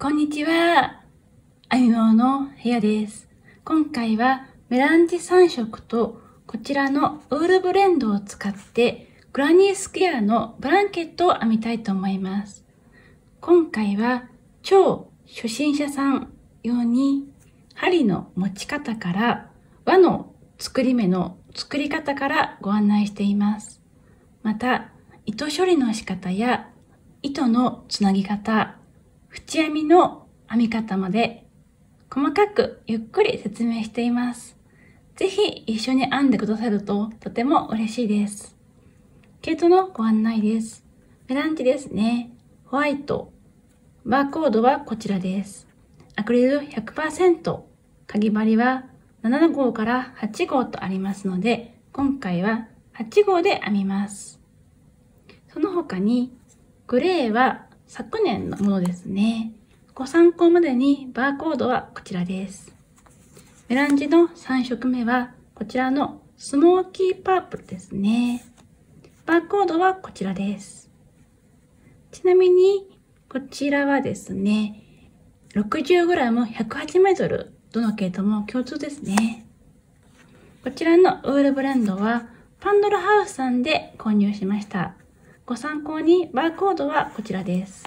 こんにちは。あゆみおの部屋です。今回はメランジ3色とこちらのウールブレンドを使ってグラニースクエアのブランケットを編みたいと思います。今回は超初心者さん用に針の持ち方から輪の作り目の作り方からご案内しています。また糸処理の仕方や糸のつなぎ方、縁編みの編み方まで細かくゆっくり説明しています。ぜひ一緒に編んでくださるととても嬉しいです。毛糸のご案内です。メランジですね。ホワイト。バーコードはこちらです。アクリル 100%。かぎ針は7号から8号とありますので、今回は8号で編みます。その他にグレーは昨年のものですね。ご参考までにバーコードはこちらです。メランジの3色目はこちらのスモーキーパープルですね。バーコードはこちらです。ちなみにこちらはですね、60g108m、どの毛糸も共通ですね。こちらのウールブレンドはパンドラハウスさんで購入しました。ご参考にバーコードはこちらです。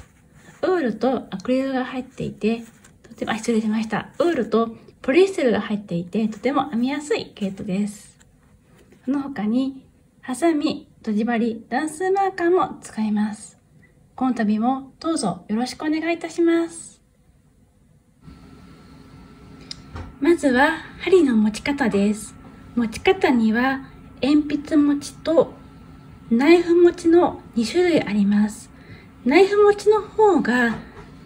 ウールとアクリルが入っていて、とても、失礼しました。ウールとポリエステルが入っていて、とても編みやすい毛糸です。その他に、ハサミ、とじ針、段数マーカーも使います。今度もどうぞよろしくお願いいたします。まずは針の持ち方です。持ち方には鉛筆持ちとナイフ持ちの2種類あります。ナイフ持ちの方が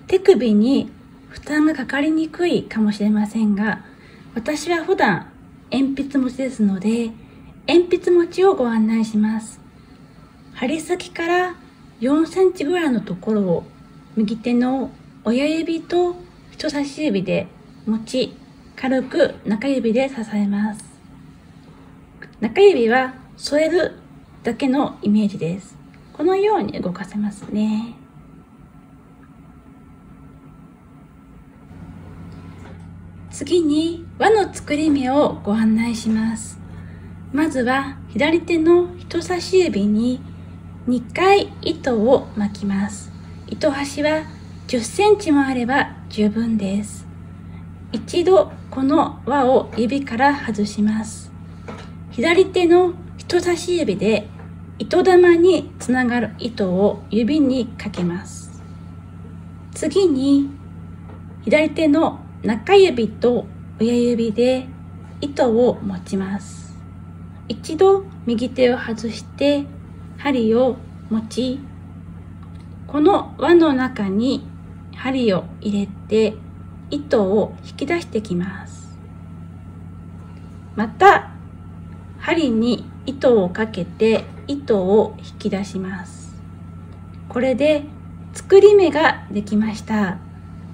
手首に負担がかかりにくいかもしれませんが、私は普段鉛筆持ちですので、鉛筆持ちをご案内します。針先から4センチぐらいのところを右手の親指と人差し指で持ち、軽く中指で支えます。中指は添えるだけのイメージです。このように動かせますね。次に輪の作り目をご案内します。まずは左手の人差し指に2回糸を巻きます。糸端は10センチもあれば十分です。一度この輪を指から外します。左手の人差し指で糸玉につながる糸を指にかけます。次に左手の中指と親指で糸を持ちます。一度右手を外して針を持ち、この輪の中に針を入れて糸を引き出してきます。また針に糸をかけて糸を引き出します。これで作り目ができました。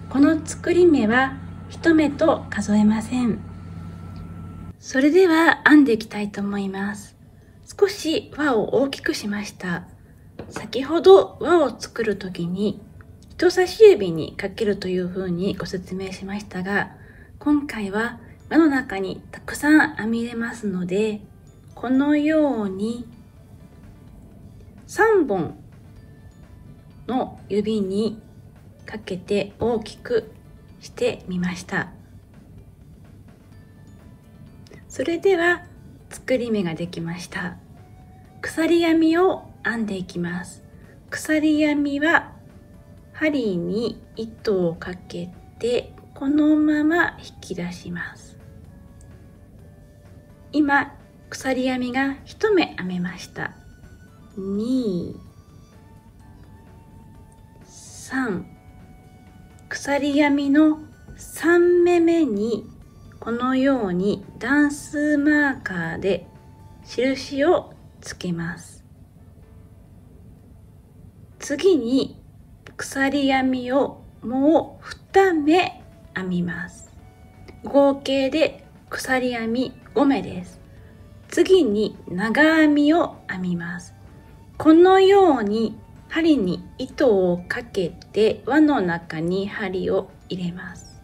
この作り目は一目と数えません。それでは編んでいきたいと思います。少し輪を大きくしました。先ほど輪を作るときに人差し指にかけるというふうにご説明しましたが、今回は輪の中にたくさん編み入れますので、このように3本の指にかけて大きくしてみました。それでは作り目ができました。鎖編みを編んでいきます。鎖編みは針に糸をかけてこのまま引き出します。今鎖編みが1目編めました。2、3、鎖編みの3目目にこのように段数マーカーで印をつけます。次に鎖編みをもう2目編みます。合計で鎖編み5目です。次に長編みを編みます。このように針に糸をかけて輪の中に針を入れます。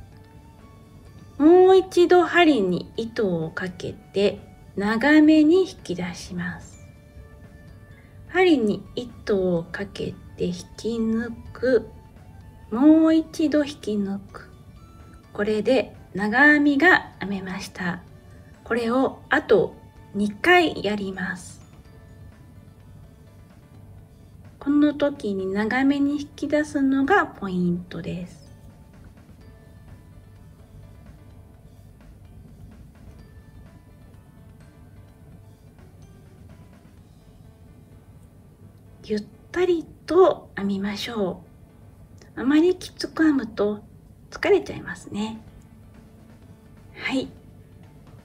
もう一度針に糸をかけて長めに引き出します。針に糸をかけて引き抜く、もう一度引き抜く。これで長編みが編めました。これをあと2回やります。この時に長めに引き出すのがポイントです。ゆったりと編みましょう。あまりきつく編むと疲れちゃいますね。はい。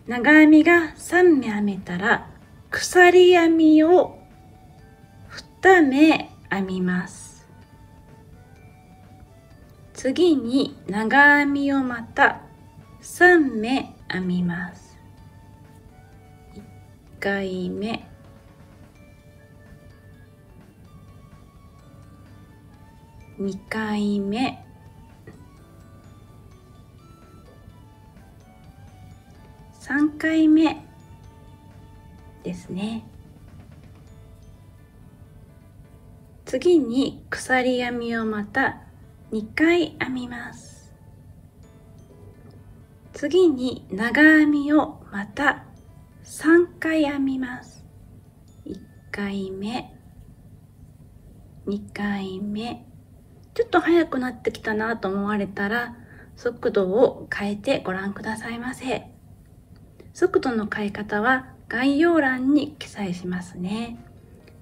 長編みが3目編めたら、鎖編みを2目編みます。次に長編みをまた3目編みます。1回目。2回目、3回目ですね。次に鎖編みをまた2回編みます。次に長編みをまた3回編みます。1回目、2回目。ちょっと早くなってきたなと思われたら、速度を変えてご覧くださいませ。速度の変え方は概要欄に記載しますね。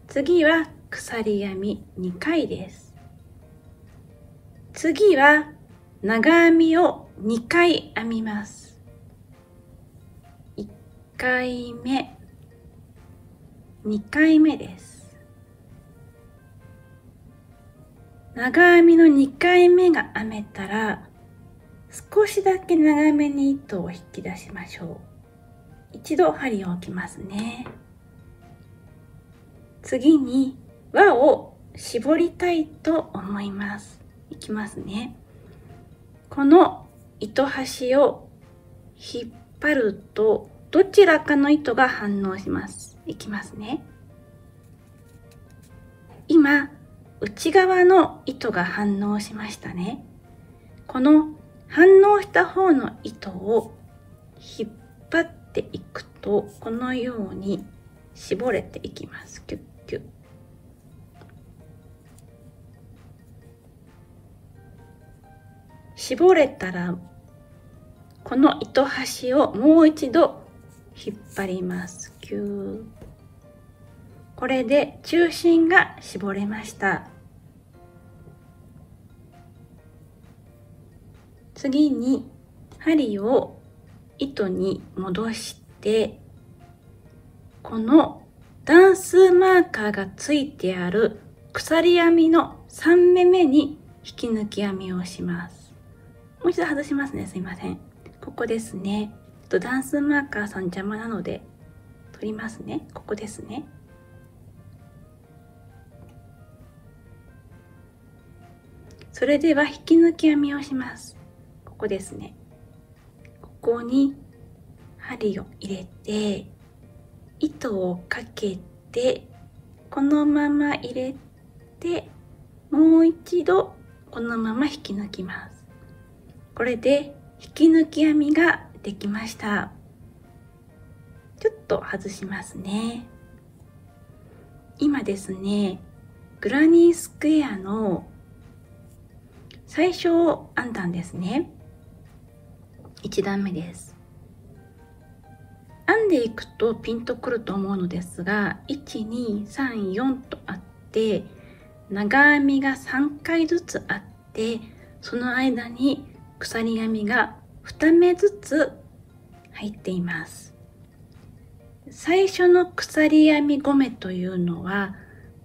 次は鎖編み2回です。次は長編みを2回編みます。1回目、2回目です。長編みの2回目が編めたら、少しだけ長めに糸を引き出しましょう。一度針を置きますね。次に輪を絞りたいと思います。いきますね。この糸端を引っ張ると、どちらかの糸が反応します。いきますね。今、内側の糸が反応しましたね。この反応した方の糸を引っ張っていくと、このように絞れていきます。キュッキュッ。絞れたら、この糸端をもう一度引っ張ります。キュー。これで中心が絞れました。次に針を糸に戻して、この段数マーカーがついてある鎖編みの3目目に引き抜き編みをします。もう一度外しますね。すいません。ここですね。段数マーカーさん邪魔なので取りますね。ここですね。それでは引き抜き編みをします。ここですね。ここに針を入れて、糸をかけて、このまま入れて、もう一度このまま引き抜きます。これで引き抜き編みができました。ちょっと外しますね。今ですね、グラニースクエアの最初を編んだんですね。1段目です。編んでいくとピンとくると思うのですが、1234とあって、長編みが3回ずつあって、その間に鎖編みが2目ずつ入っています。最初の鎖編み5目というのは、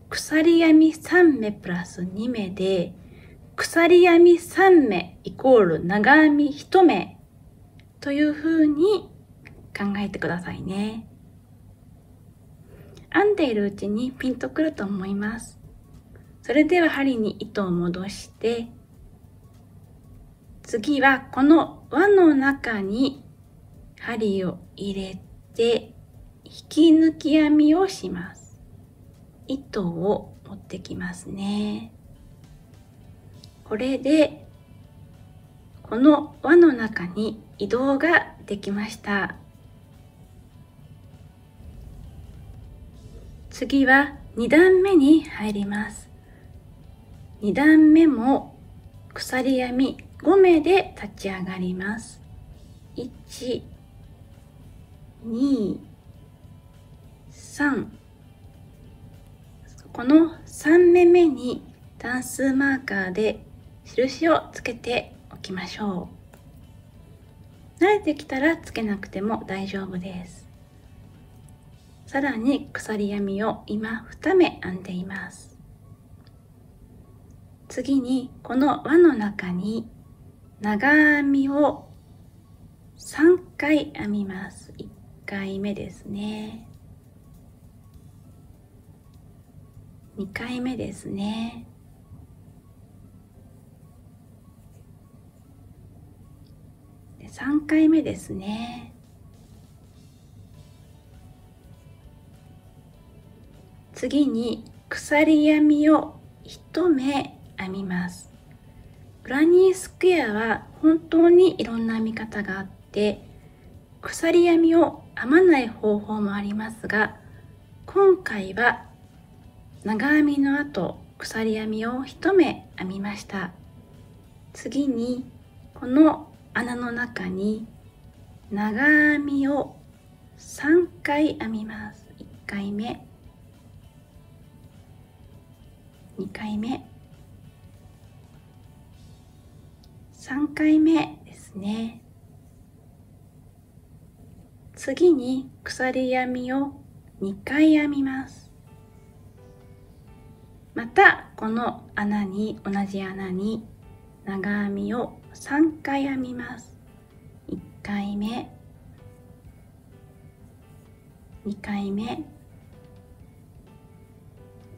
鎖編み3目プラス2目で、鎖編み3目イコール長編み1目というふうに考えてくださいね。編んでいるうちにピンとくると思います。それでは針に糸を戻して、次はこの輪の中に針を入れて引き抜き編みをします。糸を持ってきますね。これでこの輪の中に移動ができました。次は2段目に入ります。2段目も鎖編み5目で立ち上がります。1、2、3。この3目目に段数マーカーで印をつけておきましょう。慣れてきたらつけなくても大丈夫です。さらに鎖編みを今2目編んでいます。次にこの輪の中に長編みを3回編みます。1回目ですね、2回目ですね、で3回目ですね。次に鎖編みを1目編みます。グラニースクエアは本当にいろんな編み方があって、鎖編みを編まない方法もありますが、今回は長編みの後鎖編みを1目編みました。次にこの穴の中に長編みを3回編みます。1回目、2回目、3回目ですね。次に鎖編みを2回編みます。またこの穴に、同じ穴に長編みを3回編みます。1回目、2回目、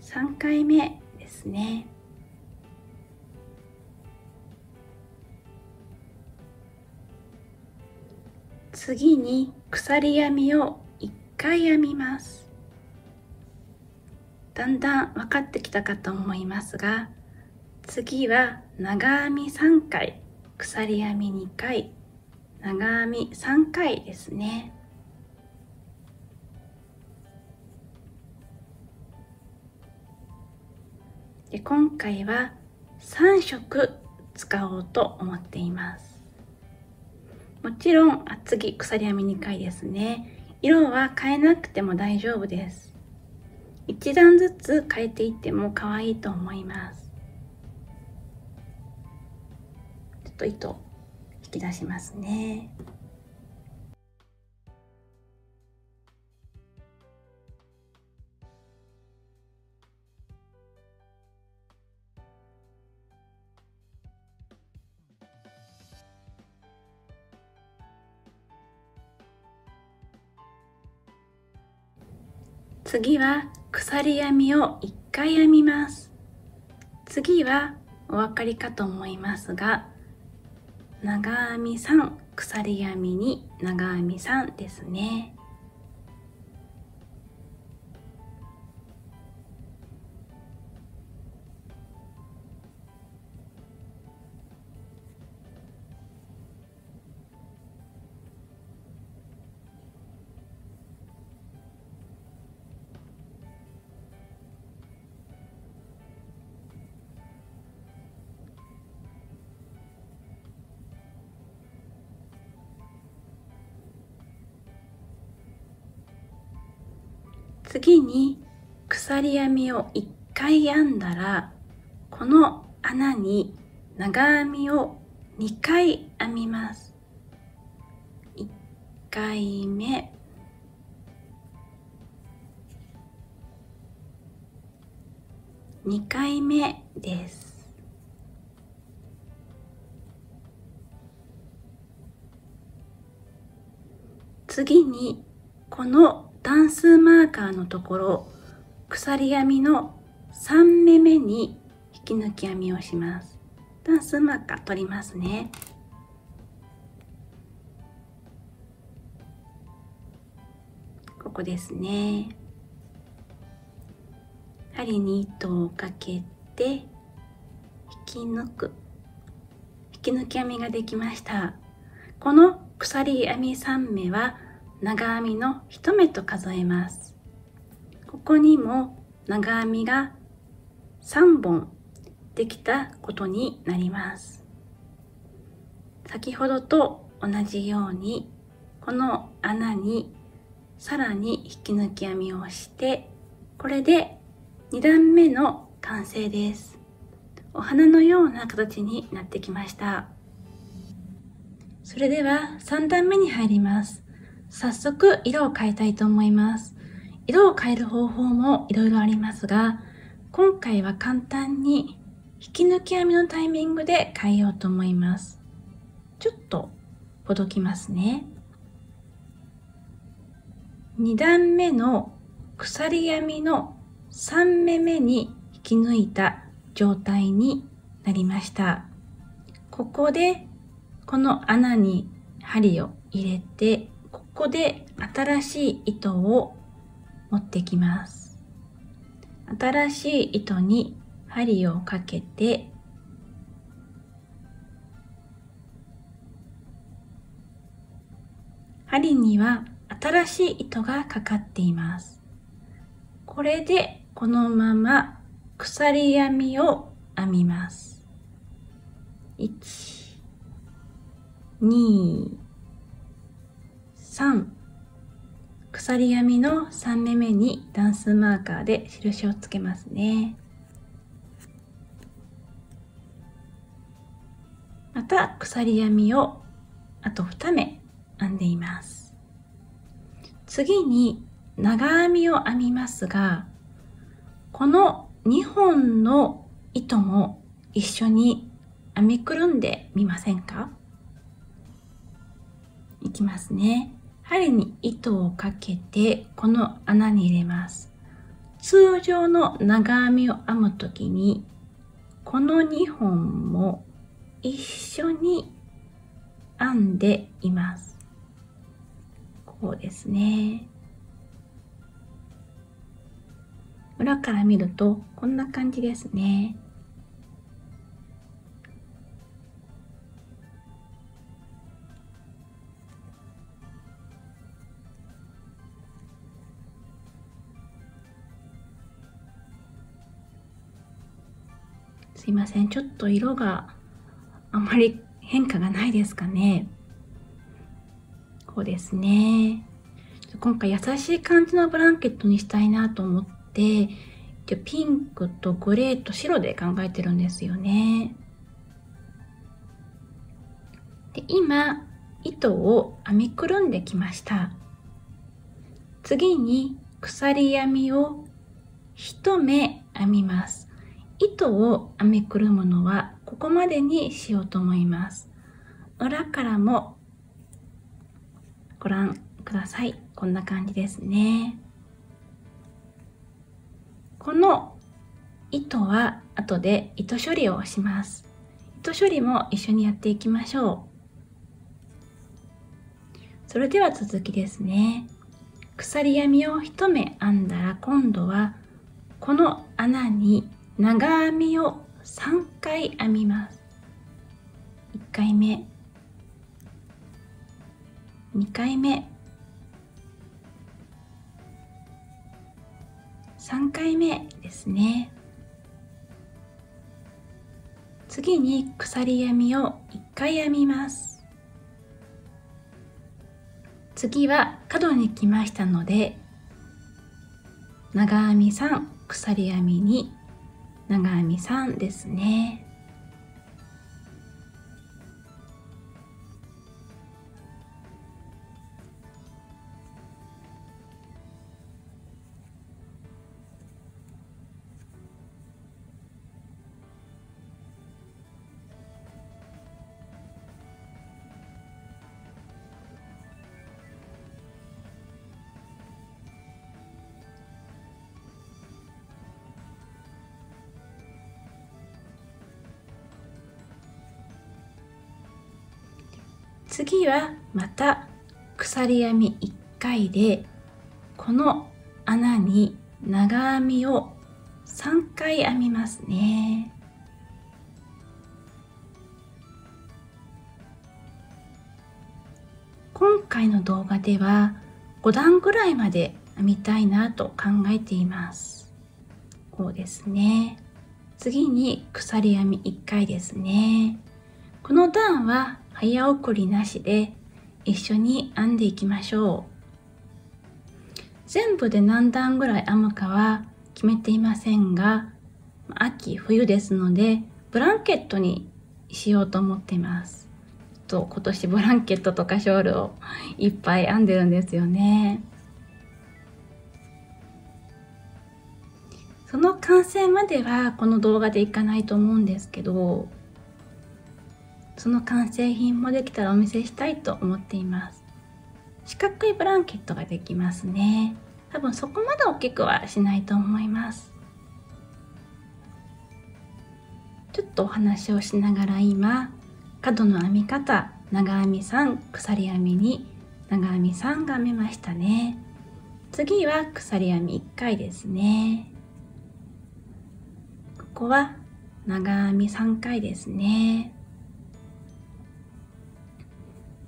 3回目ですね。次に鎖編みを1回編みます。だんだん分かってきたかと思いますが、次は長編み3回、鎖編み2回、長編み3回ですね。で、今回は3色使おうと思っています。もちろん、次鎖編み2回ですね。色は変えなくても大丈夫です。1段ずつ変えていっても可愛いと思います。ちょっと糸引き出しますね。次は鎖編みを1回編みます。次はお分かりかと思いますが、長編み3、鎖編み2、長編み3ですね。次に鎖編みを1回編んだら、この穴に長編みを2回編みます。1回目、2回目です。次にこの段数マーカーのところ、鎖編みの3目めに引き抜き編みをします。一旦数マーカー取りますね。ここですね。針に糸をかけて引き抜く、引き抜き編みができました。この鎖編み3目は長編みの1目と数えます。ここにも長編みが3本できたことになります。先ほどと同じようにこの穴にさらに引き抜き編みをして、これで2段目の完成です。お花のような形になってきました。それでは3段目に入ります。早速色を変えたいと思います。色を変える方法もいろいろありますが、今回は簡単に引き抜き編みのタイミングで変えようと思います。ちょっとほどきますね。2段目の鎖編みの3目めに引き抜いた状態になりました。ここでこの穴に針を入れて、ここで新しい糸を持ってきます。新しい糸に針をかけて、針には新しい糸がかかっています。これでこのまま鎖編みを編みます。1、2、3、鎖編みの3目めに段数マーカーで印をつけますね。また鎖編みをあと2目編んでいます。次に長編みを編みますが、この2本の糸も一緒に編みくるんでみませんか？いきますね。針に糸をかけてこの穴に入れます。通常の長編みを編むときにこの2本も一緒に編んでいます。こうですね。裏から見るとこんな感じですね。すいません、ちょっと色があまり変化がないですかね。こうですね。今回優しい感じのブランケットにしたいなと思って、ピンクとグレーと白で考えてるんですよね。で、今糸を編みくるんできました。次に鎖編みを1目編みます。糸を編みくるむのはここまでにしようと思います。裏からもご覧ください。こんな感じですね。この糸は後で糸処理をします。糸処理も一緒にやっていきましょう。それでは続きですね。鎖編みを1目編んだら、今度はこの穴に長編みを3回編みます。1回目、2回目、3回目ですね。次に鎖編みを1回編みます。次は角に来ましたので、長編み3、鎖編み2、長編み3ですね。次はまた鎖編み1回でこの穴に長編みを3回編みますね。今回の動画では5段ぐらいまで編みたいなと考えています。こうですね。次に鎖編み1回ですね。この段は早送りなしで一緒に編んでいきましょう。全部で何段ぐらい編むかは決めていませんが、秋冬ですのでブランケットにしようと思っています。今年ブランケットとかショールをいっぱい編んでるんですよね。その完成まではこの動画でいかないと思うんですけど、その完成品もできたらお見せしたいと思っています。四角いブランケットができますね。多分そこまで大きくはしないと思います。ちょっとお話をしながら、今角の編み方長編み3、鎖編み2、長編み3が編めましたね。次は鎖編み1回ですね。ここは長編み3回ですね。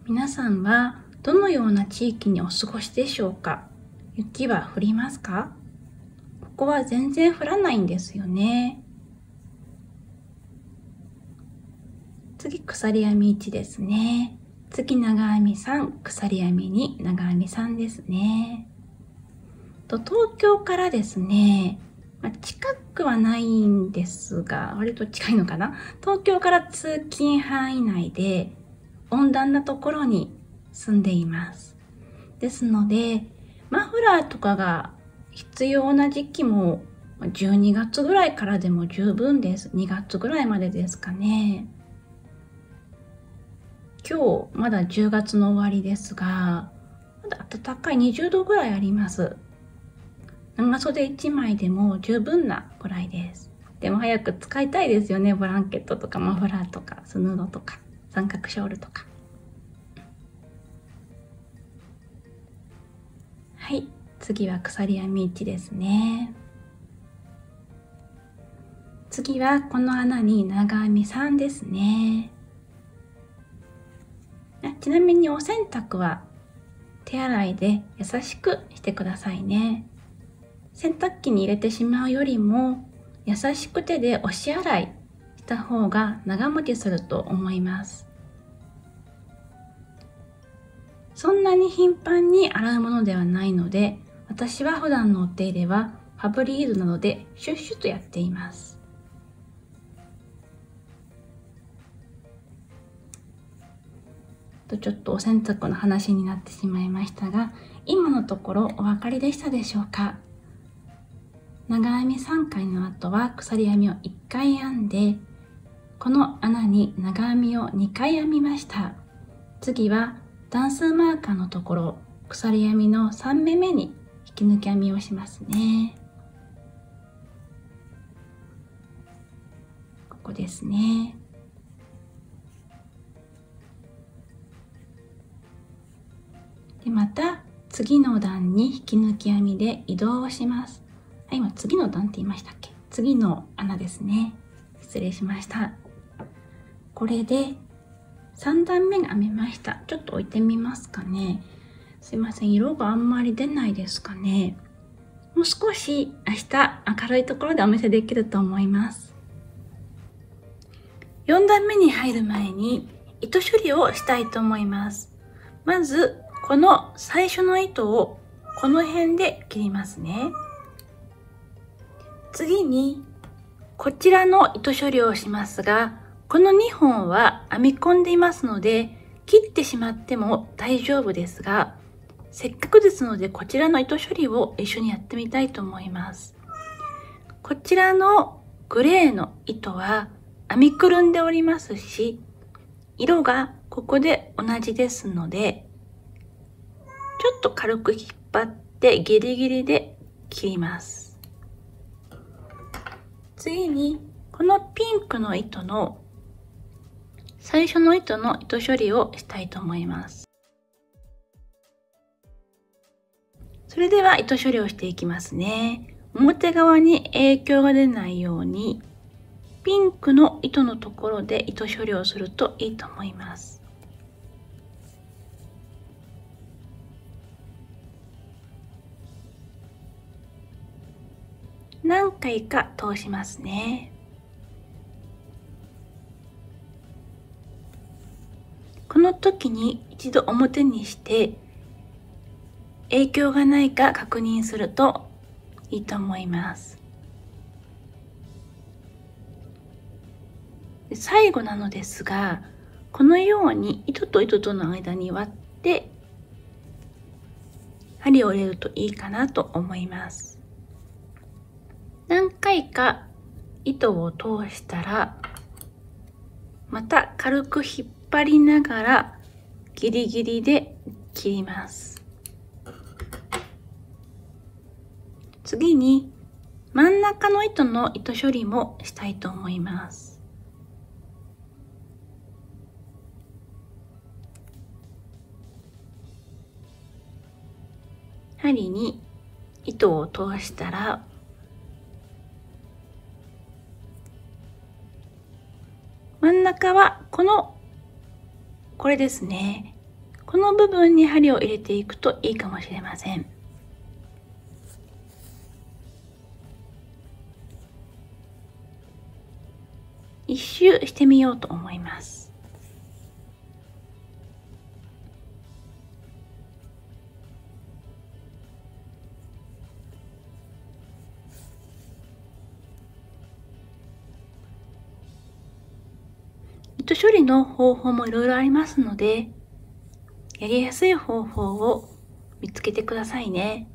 皆さんはどのような地域にお過ごしでしょうか？雪は降りますか？ここは全然降らないんですよね。次鎖編み1ですね。次長編み3、鎖編み2、長編み3ですね。と東京からですね、近くはないんですが、割と近いのかな？東京から通勤範囲内で温暖なところに住んでいます。ですので、マフラーとかが必要な時期も12月ぐらいからでも十分です。2月ぐらいまでですかね。今日まだ10月の終わりですが、まだ暖かい20度ぐらいあります。長袖1枚でも十分なぐらいです。でも早く使いたいですよね。ブランケットとかマフラーとかスヌードとか三角ショールとか。はい、次は鎖編み1ですね。次はこの穴に長編み3ですね。ちなみにお洗濯は手洗いで優しくしてくださいね。洗濯機に入れてしまうよりも優しく手で押し洗いした方が長持ちすると思います。そんなに頻繁に洗うものではないので、私は普段のお手入れはファブリーズなどでシュッシュッとやっています。ちょっとお洗濯の話になってしまいましたが、今のところお分かりでしたでしょうか？長編み3回の後は鎖編みを1回編んで、この穴に長編みを2回編みました。次は段数マーカーのところ、鎖編みの3目目に引き抜き編みをしますね。ここですね。で、また次の段に引き抜き編みで移動をします。今次の段って言いましたっけ？次の穴ですね。失礼しました。これで3段目が編めました。ちょっと置いてみますかね。すいません、色があんまり出ないですかね。もう少し明日明るいところでお見せできると思います。4段目に入る前に糸処理をしたいと思います。まずこの最初の糸をこの辺で切りますね。次にこちらの糸処理をしますが、この2本は編み込んでいますので、切ってしまっても大丈夫ですが、せっかくですのでこちらの糸処理を一緒にやってみたいと思います。こちらのグレーの糸は編みくるんでおりますし、色がここで同じですので、ちょっと軽く引っ張ってギリギリで切ります。次にこのピンクの糸の最初の糸の糸処理をしたいと思います。それでは糸処理をしていきますね。表側に影響が出ないようにピンクの糸のところで糸処理をするといいと思います。何回か通しますね。この時に一度表にして影響がないか確認するといいと思います。最後なのですが、このように糸と糸との間に割って針を入れるといいかなと思います。何回か糸を通したら、また軽く引っ張りながらギリギリで切ります。次に真ん中の糸の糸処理もしたいと思います。針に糸を通したら、真ん中はこれですね。この部分に針を入れていくといいかもしれません。一周してみようと思います。糸処理の方法もいろいろありますので、やりやすい方法を見つけてくださいね。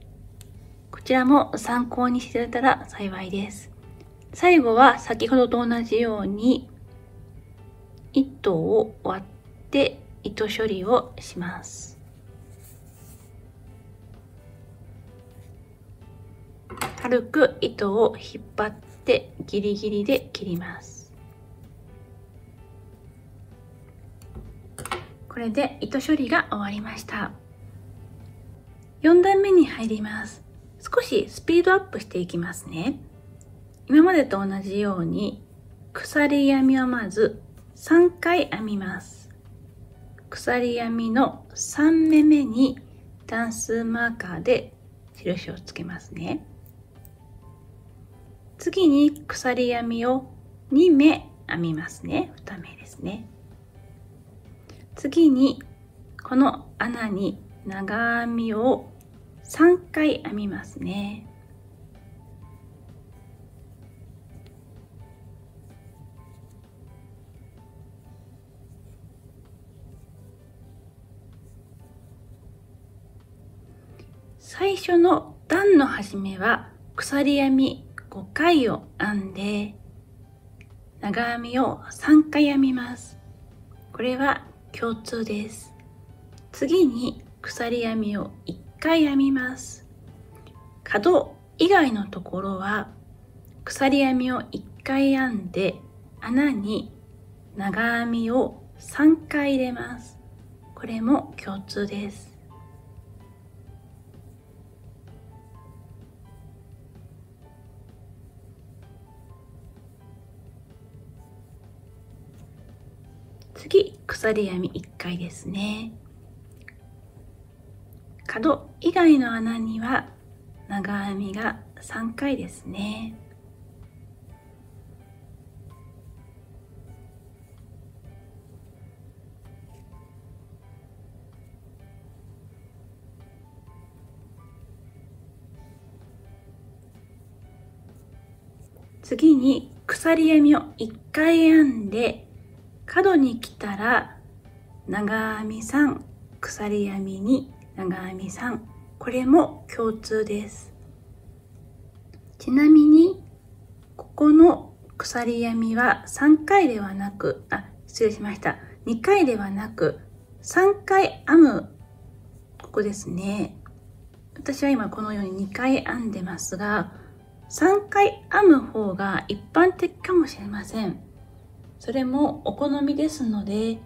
こちらも参考にしていただけたら幸いです。最後は先ほどと同じように糸を割って糸処理をします。軽く糸を引っ張ってギリギリで切ります。これで糸処理が終わりました。4段目に入ります。少しスピードアップしていきますね。今までと同じように鎖編みをまず3回編みます。鎖編みの3目目に段数マーカーで印をつけますね。次に鎖編みを2目編みますね。2目ですね。次にこの穴に長編みを3回編みますね。最初の段の始めは鎖編み5回を編んで長編みを3回編みます。これは共通です。次に鎖編みを1回編みます。角以外のところは鎖編みを1回編んで穴に長編みを3回入れます。これも共通です。次、鎖編み1回ですね。角以外の穴には長編みが3回ですね。次に鎖編みを1回編んで角に来たら長編み3、鎖編み2、長編み3、これも共通です。ちなみにここの鎖編みは3回ではなく、失礼しました。2回ではなく3回編む、ここですね。私は今このように2回編んでますが、3回編む方が一般的かもしれません。それもお好みですので、い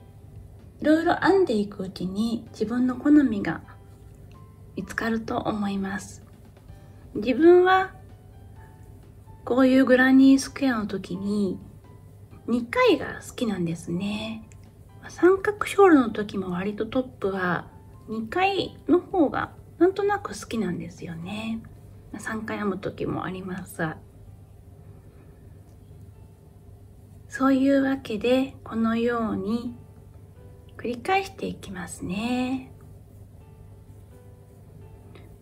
ろいろ編んでいくうちに自分の好みが見つかると思います。自分はこういうグラニースクエアの時に2回が好きなんですね。三角ショールの時も割とトップは2回の方がなんとなく好きなんですよね。3回編む時もありますが。そういうわけでこのように繰り返していきますね。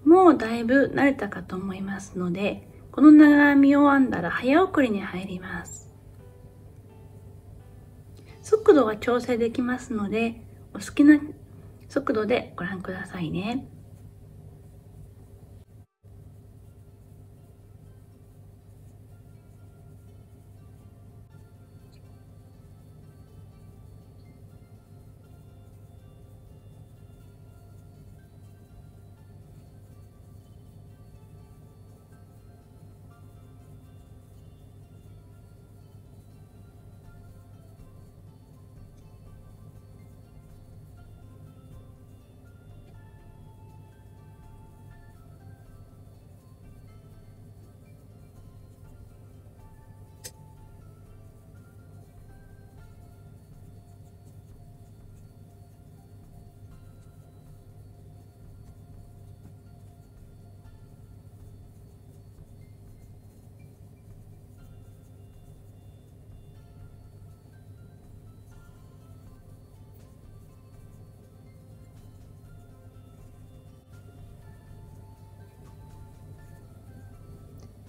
もうだいぶ慣れたかと思いますので、この長編みを編んだら早送りに入ります。速度は調整できますので、お好きな速度でご覧くださいね。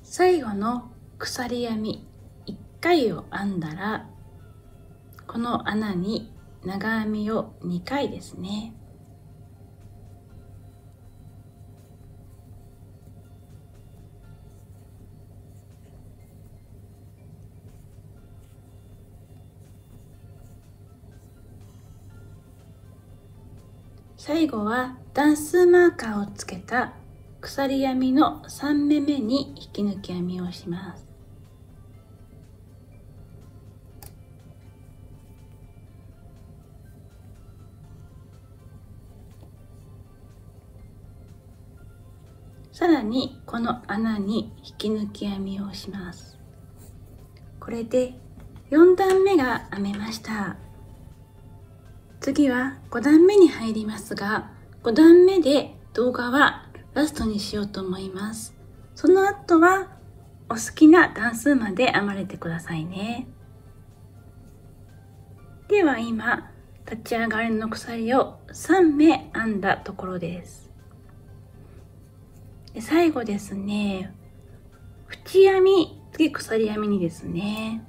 最後の鎖編み1回を編んだら、この穴に長編みを2回ですね。最後は段数マーカーをつけた鎖編みの3目目に引き抜き編みをします。さらにこの穴に引き抜き編みをします。これで4段目が編めました。次は5段目に入りますが、5段目で動画はラストにしようと思います。その後はお好きな段数まで編まれてくださいね。では今、立ち上がりの鎖を3目編んだところです。で、最後ですね、縁編み、次鎖編みにですね、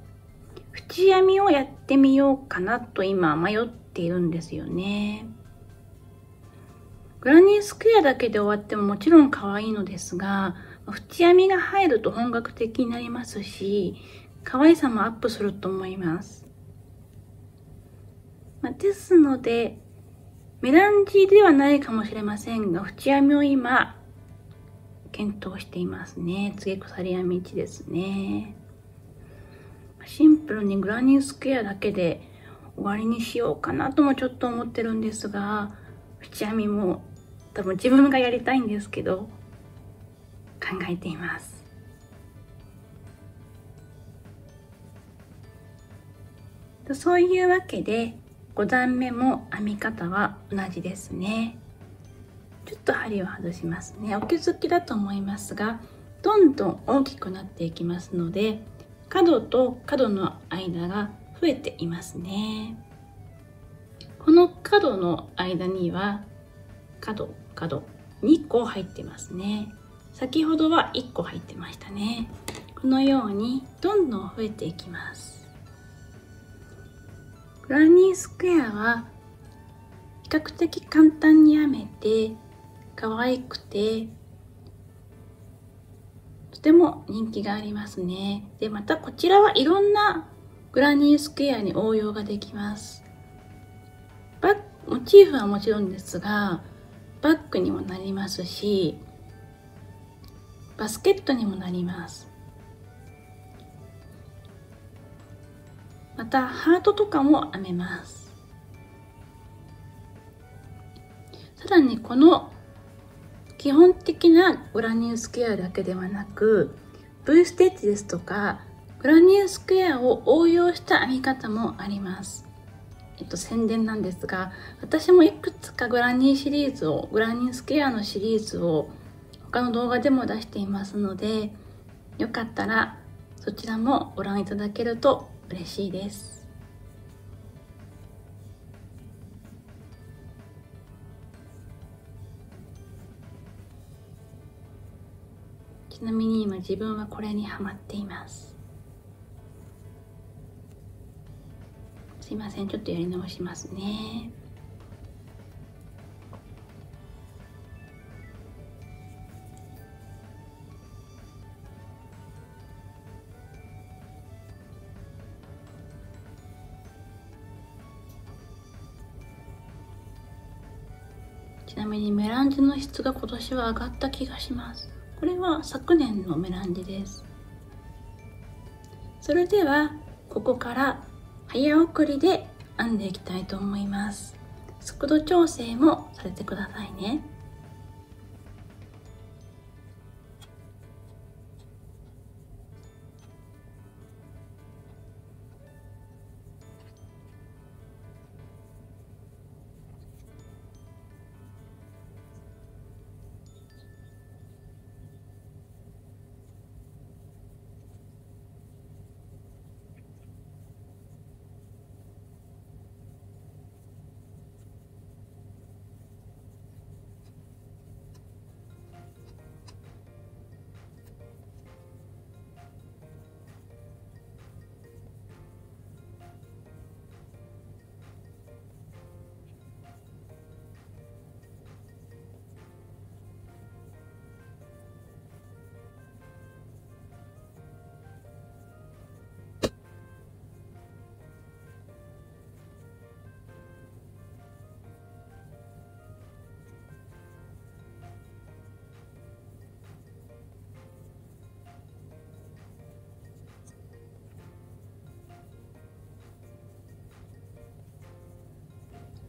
縁編みをやってみようかなと今迷っているんですよね。グラニースクエアだけで終わってももちろん可愛いのですが、縁編みが入ると本格的になりますし、可愛さもアップすると思います。ですので、メランジーではないかもしれませんが、縁編みを今、検討していますね。次、鎖編み1ですね。シンプルにグラニースクエアだけで終わりにしようかなともちょっと思ってるんですが、縁編みも多分自分がやりたいんですけど考えています。そういうわけで5段目も編み方は同じですね。ちょっと針を外しますね。お気づきだと思いますが、どんどん大きくなっていきますので、角と角の間が増えていますね。この角の間には角2個入ってますね。先ほどは1個入ってましたね。このようにどんどん増えていきます。グラニースクエアは比較的簡単に編めて可愛くてとても人気がありますね。でまたこちらはいろんなグラニースクエアに応用ができます。モチーフはもちろんですが、バッグにもなりますし、バスケットにもなります。またハートとかも編めます。さらにこの基本的なグラニュースクエアだけではなく V ステッチですとかグラニュースクエアを応用した編み方もあります。宣伝なんですが、私もいくつかグラニュースクエアのシリーズを他の動画でも出していますので、よかったらそちらもご覧いただけると嬉しいです。ちなみに今自分はこれにハマっています。すいません、ちょっとやり直しますね。ちなみにメランジの質が今年は上がった気がします。これは昨年のメランジです。それではここから早送りで編んでいきたいと思います。速度調整もされてくださいね。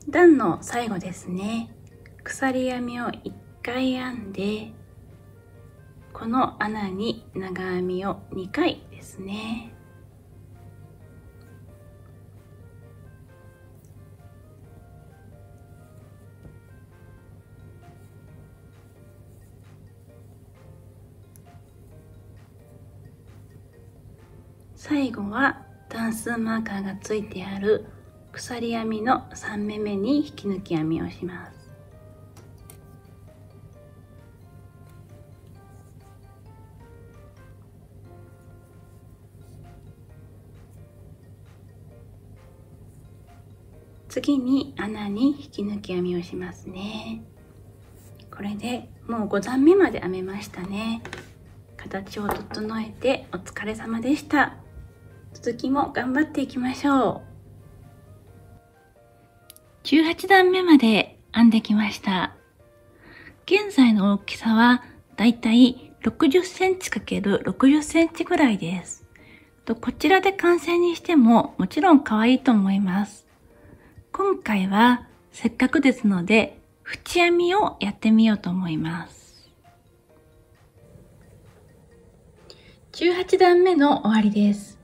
段の最後ですね。鎖編みを1回編んで、この穴に長編みを2回ですね。最後は段数マーカーがついてある鎖編みの3目めに引き抜き編みをします。次に穴に引き抜き編みをしますね。これでもう5段目まで編めましたね。形を整えてお疲れ様でした。続きも頑張っていきましょう。18段目まで編んできました。現在の大きさはだいたい60センチ ×60 センチぐらいです。こちらで完成にしてももちろん可愛いと思います。今回はせっかくですので縁編みをやってみようと思います。18段目の終わりです。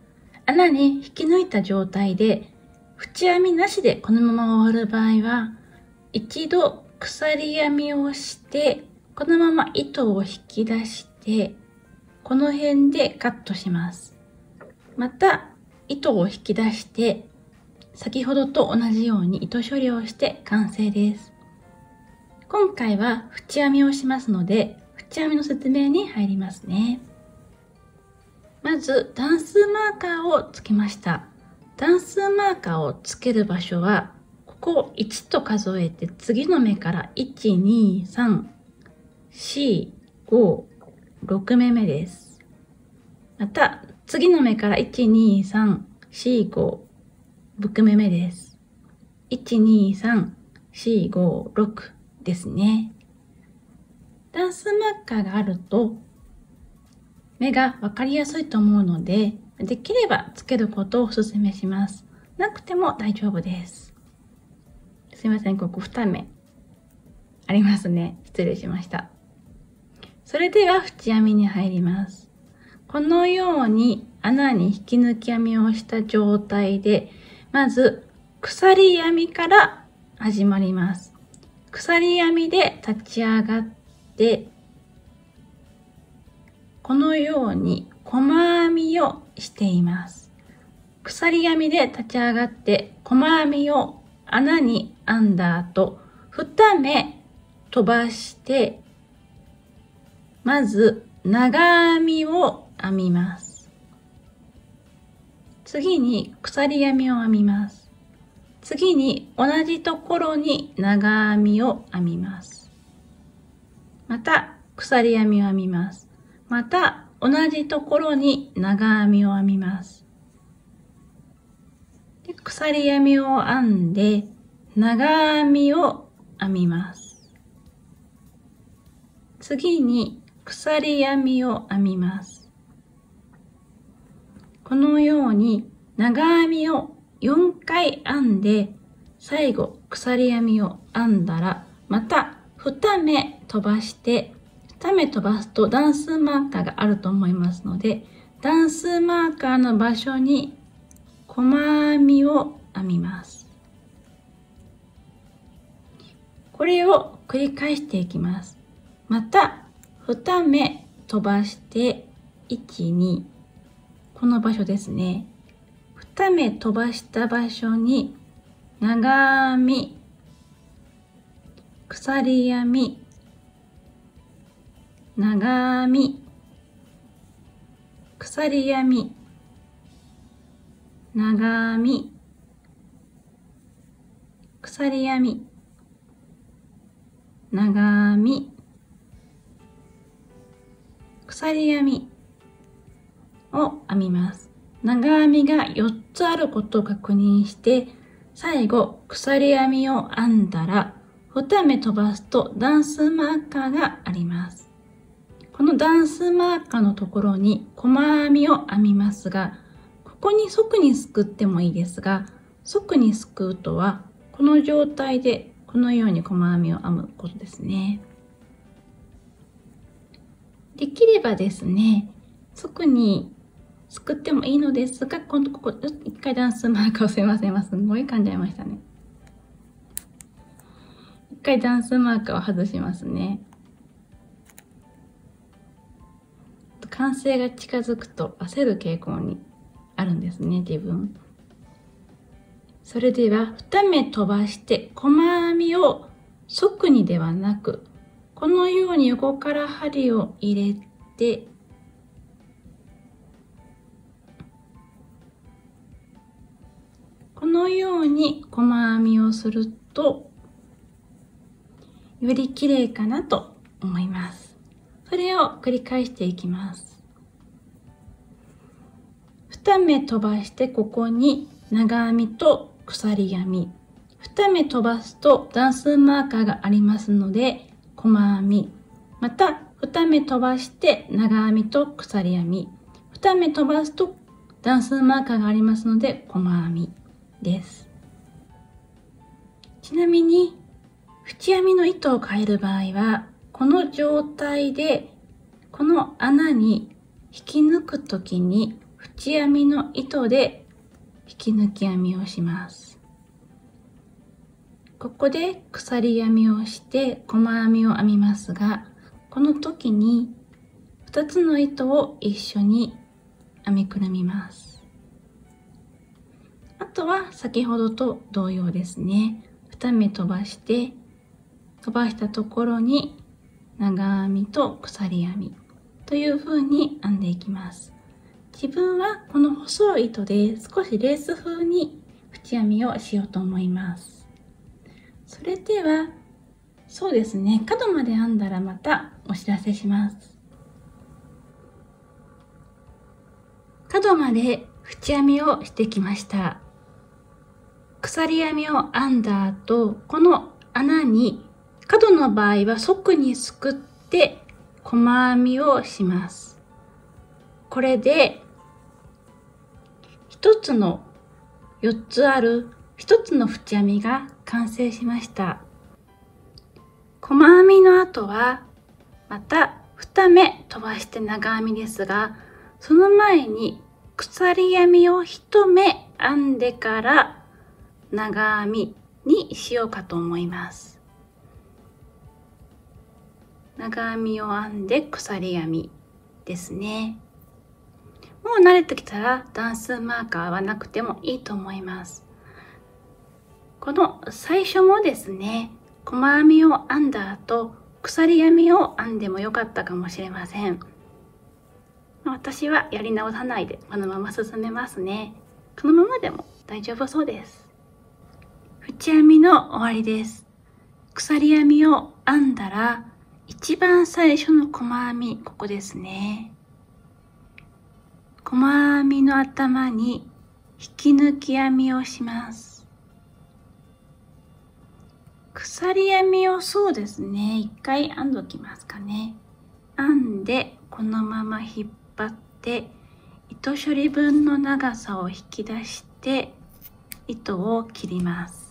穴に引き抜いた状態で縁編みなしでこのまま終わる場合は、一度鎖編みをして、このまま糸を引き出して、この辺でカットします。また、糸を引き出して、先ほどと同じように糸処理をして完成です。今回は縁編みをしますので、縁編みの説明に入りますね。まず、段数マーカーをつけました。段数マーカーをつける場所は、ここを1と数えて、次の目から1、2、3、4、5、6目目です。また、次の目から1、2、3、4、5、6目目です。1、2、3、4、5、6ですね。段数マーカーがあると、目がわかりやすいと思うので、できればつけることをお勧めします。なくても大丈夫です。すいません、ここ2目ありますね。失礼しました。それでは縁編みに入ります。このように穴に引き抜き編みをした状態で、まず鎖編みから始まります。鎖編みで立ち上がって、このように細編みをしています。鎖編みで立ち上がって、細編みを穴に編んだ後、2目飛ばして、まず長編みを編みます。次に鎖編みを編みます。次に同じところに長編みを編みます。また鎖編みを編みます。また同じところに長編みを編みます。で、鎖編みを編んで、長編みを編みます。次に鎖編みを編みます。このように長編みを4回編んで、最後鎖編みを編んだら、また2目飛ばして、2目飛ばすと段数マーカーがあると思いますので、段数マーカーの場所に細編みを編みます。これを繰り返していきます。また2目飛ばして、1、2、この場所ですね。2目飛ばした場所に長編み、鎖編み、長編み、鎖編み、長編み、鎖編み、長編み、鎖編みを編みます。長編みが4つあることを確認して、最後、鎖編みを編んだら、2目飛ばすと段数マーカーがあります。この段数マーカーのところに細編みを編みますが、ここに側にすくってもいいですが、側にすくうとは、この状態でこのように細編みを編むことですね。できればですね、側にすくってもいいのですが、今度ここ、一回段数マーカーをすいません、すごい噛んじゃいましたね。一回段数マーカーを外しますね。完成が近づくと焦る傾向にあるんですね、自分。それでは2目飛ばして細編みを側にではなく、このように横から針を入れて、このように細編みをするとより綺麗かなと思います。それを繰り返していきます。2目飛ばしてここに長編みと鎖編み。2目飛ばすと段数マーカーがありますので、細編み。また2目飛ばして長編みと鎖編み。2目飛ばすと段数マーカーがありますので、細編みです。ちなみに、縁編みの糸を変える場合は、この状態で、この穴に引き抜くときに、縁編みの糸で引き抜き編みをします。ここで鎖編みをして、細編みを編みますが、この時に2つの糸を一緒に編みくるみます。あとは先ほどと同様ですね。2目飛ばして、飛ばしたところに、長編みと鎖編みという風に編んでいきます。自分はこの細い糸で少しレース風に縁編みをしようと思います。それでは、そうですね、角まで編んだらまたお知らせします。角まで縁編みをしてきました。鎖編みを編んだ後、この穴に角の場合は側にすくって細編みをします。これで1つの4つある1つの縁編みが完成しました。細編みの後はまた2目飛ばして長編みですが、その前に鎖編みを1目編んでから長編みにしようかと思います。長編みを編んで鎖編みですね。もう慣れてきたら段数マーカーはなくてもいいと思います。この最初もですね、細編みを編んだ後鎖編みを編んでもよかったかもしれません。私はやり直さないでこのまま進めますね。このままでも大丈夫そうです。縁編みの終わりです。鎖編みを編んだら一番最初の細編み、ここですね。細編みの頭に引き抜き編みをします。鎖編みをそうですね、一回編んどきますかね。編んでこのまま引っ張って糸処理分の長さを引き出して糸を切ります。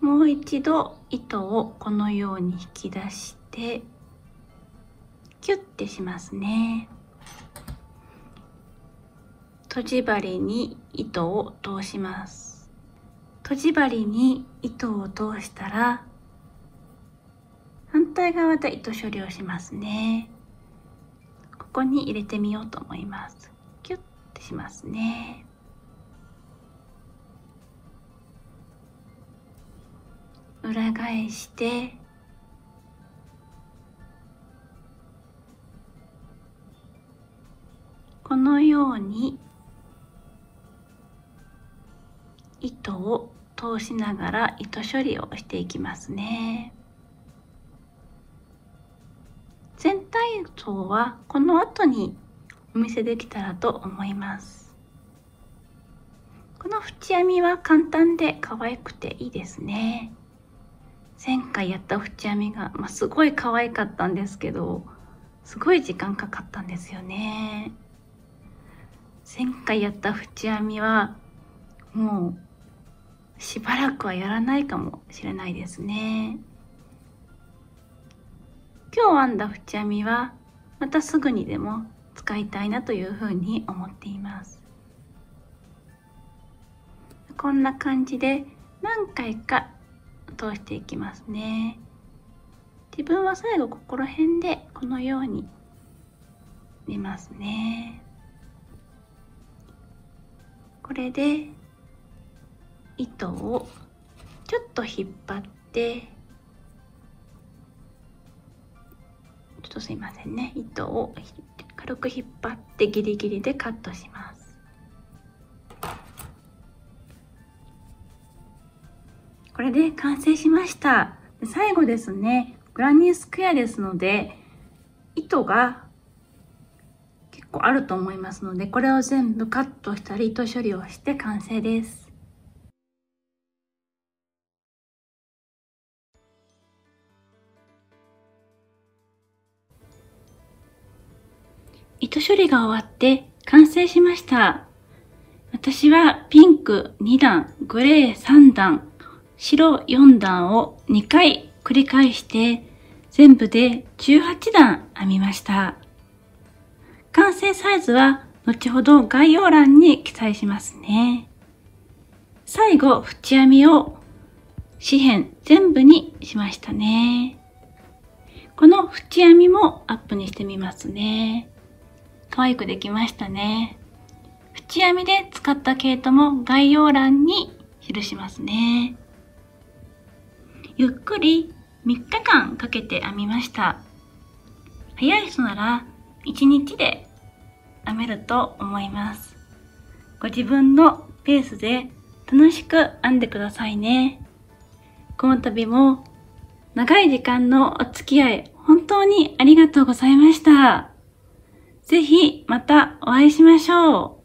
もう一度糸をこのように引き出してキュッてしますね。とじ針に糸を通します。とじ針に糸を通したら反対側で糸処理をしますね。ここに入れてみようと思います。キュッてしますね。裏返してこのように糸を通しながら糸処理をしていきますね。全体像はこの後にお見せできたらと思います。この縁編みは簡単で可愛くていいですね。前回やった縁編みが、すごい可愛かったんですけど、すごい時間かかったんですよね。前回やった縁編みはもうしばらくはやらないかもしれないですね。今日編んだ縁編みはまたすぐにでも使いたいなというふうに思っています。こんな感じで何回か通していきますね。自分は最後ここら辺でこのように出ますね。これで糸をちょっと引っ張って、ちょっとすいませんね、糸を軽く引っ張ってギリギリでカットします。これで完成しました。最後ですね、グラニースクエアですので、糸が結構あると思いますので、これを全部カットしたり、糸処理をして完成です。糸処理が終わって完成しました。私はピンク2段、グレー3段、白4段を2回繰り返して全部で18段編みました。完成サイズは後ほど概要欄に記載しますね。最後、縁編みを四辺全部にしましたね。この縁編みもアップにしてみますね。可愛くできましたね。縁編みで使った毛糸も概要欄に記しますね。ゆっくり3日間かけて編みました。早い人なら1日で編めると思います。ご自分のペースで楽しく編んでくださいね。この度も長い時間のお付き合い本当にありがとうございました。ぜひまたお会いしましょう。